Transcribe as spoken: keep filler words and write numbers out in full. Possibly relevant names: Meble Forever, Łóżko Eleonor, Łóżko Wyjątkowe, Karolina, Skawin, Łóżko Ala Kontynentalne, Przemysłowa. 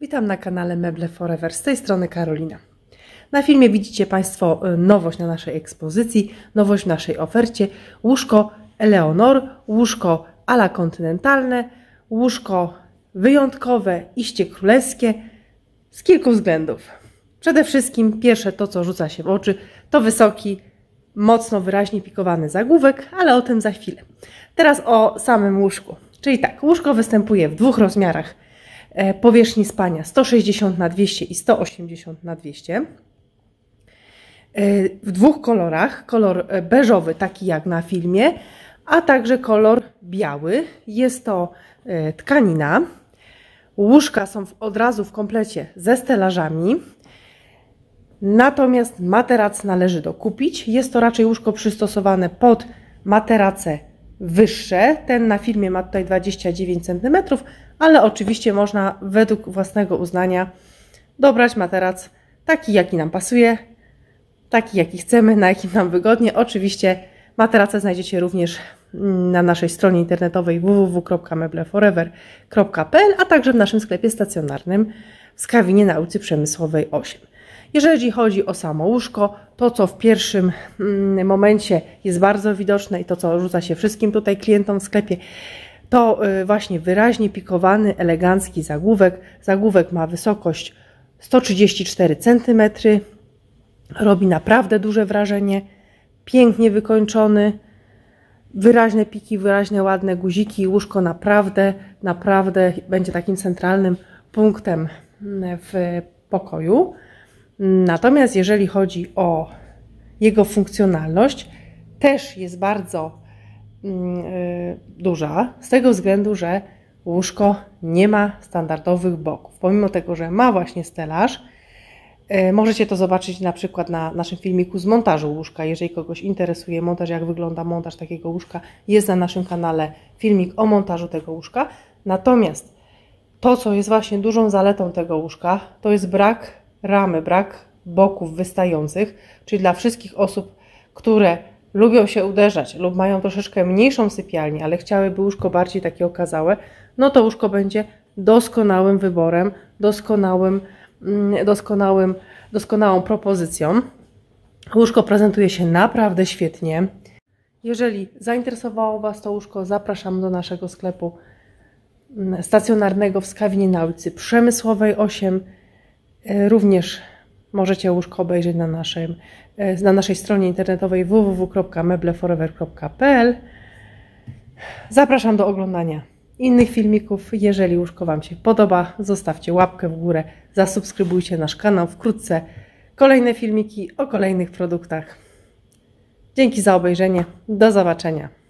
Witam na kanale Meble Forever, z tej strony Karolina. Na filmie widzicie Państwo nowość na naszej ekspozycji, nowość w naszej ofercie. Łóżko Eleonor, łóżko ala kontynentalne, łóżko wyjątkowe, iście królewskie z kilku względów. Przede wszystkim pierwsze to, co rzuca się w oczy, to wysoki, mocno wyraźnie pikowany zagłówek, ale o tym za chwilę. Teraz o samym łóżku. Czyli tak, łóżko występuje w dwóch rozmiarach powierzchni spania sto sześćdziesiąt na dwieście i sto osiemdziesiąt na dwieście. W dwóch kolorach, kolor beżowy, taki jak na filmie, a także kolor biały. Jest to tkanina. Łóżka są od razu w komplecie ze stelażami. Natomiast materac należy dokupić. Jest to raczej łóżko przystosowane pod materace wyższe. Ten na filmie ma tutaj dwadzieścia dziewięć centymetrów, ale oczywiście można według własnego uznania dobrać materac taki, jaki nam pasuje, taki, jaki chcemy, na jakim nam wygodnie. Oczywiście materace znajdziecie również na naszej stronie internetowej w w w kropka meble forever kropka p l, a także w naszym sklepie stacjonarnym w Skawinie na ulicy Przemysłowej osiem. Jeżeli chodzi o samo łóżko, to co w pierwszym momencie jest bardzo widoczne i to, co rzuca się wszystkim tutaj klientom w sklepie, to właśnie wyraźnie pikowany, elegancki zagłówek. Zagłówek ma wysokość sto trzydzieści cztery centymetry, robi naprawdę duże wrażenie, pięknie wykończony, wyraźne piki, wyraźne, ładne guziki. Łóżko naprawdę, naprawdę będzie takim centralnym punktem w pokoju. Natomiast jeżeli chodzi o jego funkcjonalność, też jest bardzo yy, duża, z tego względu, że łóżko nie ma standardowych boków. Pomimo tego, że ma właśnie stelaż, yy, możecie to zobaczyć na przykład na naszym filmiku z montażu łóżka. Jeżeli kogoś interesuje montaż, jak wygląda montaż takiego łóżka, jest na naszym kanale filmik o montażu tego łóżka. Natomiast to, co jest właśnie dużą zaletą tego łóżka, to jest brak ramy, brak boków wystających, czyli dla wszystkich osób, które lubią się uderzać lub mają troszeczkę mniejszą sypialnię, ale chciałyby łóżko bardziej takie okazałe, no to łóżko będzie doskonałym wyborem, doskonałym, doskonałym, doskonałą propozycją. Łóżko prezentuje się naprawdę świetnie. Jeżeli zainteresowało Was to łóżko, zapraszam do naszego sklepu stacjonarnego w Skawinie na ulicy Przemysłowej osiem. Również możecie łóżko obejrzeć na, naszym, na naszej stronie internetowej w w w kropka meble forever kropka p l. Zapraszam do oglądania innych filmików. Jeżeli łóżko Wam się podoba, zostawcie łapkę w górę, zasubskrybujcie nasz kanał. Wkrótce kolejne filmiki o kolejnych produktach. Dzięki za obejrzenie. Do zobaczenia.